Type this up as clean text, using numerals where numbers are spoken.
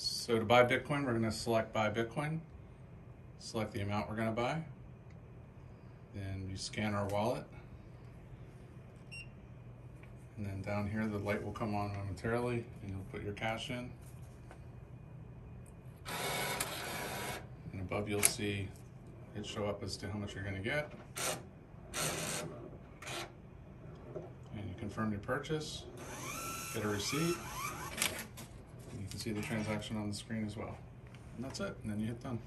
So to buy Bitcoin, we're going to select buy Bitcoin, select the amount we're going to buy, then we scan our wallet, and then down here the light will come on momentarily and you'll put your cash in, and above you'll see it show up as to how much you're going to get, and you confirm your purchase, get a receipt. You can see the transaction on the screen as well. And that's it. And then you hit done.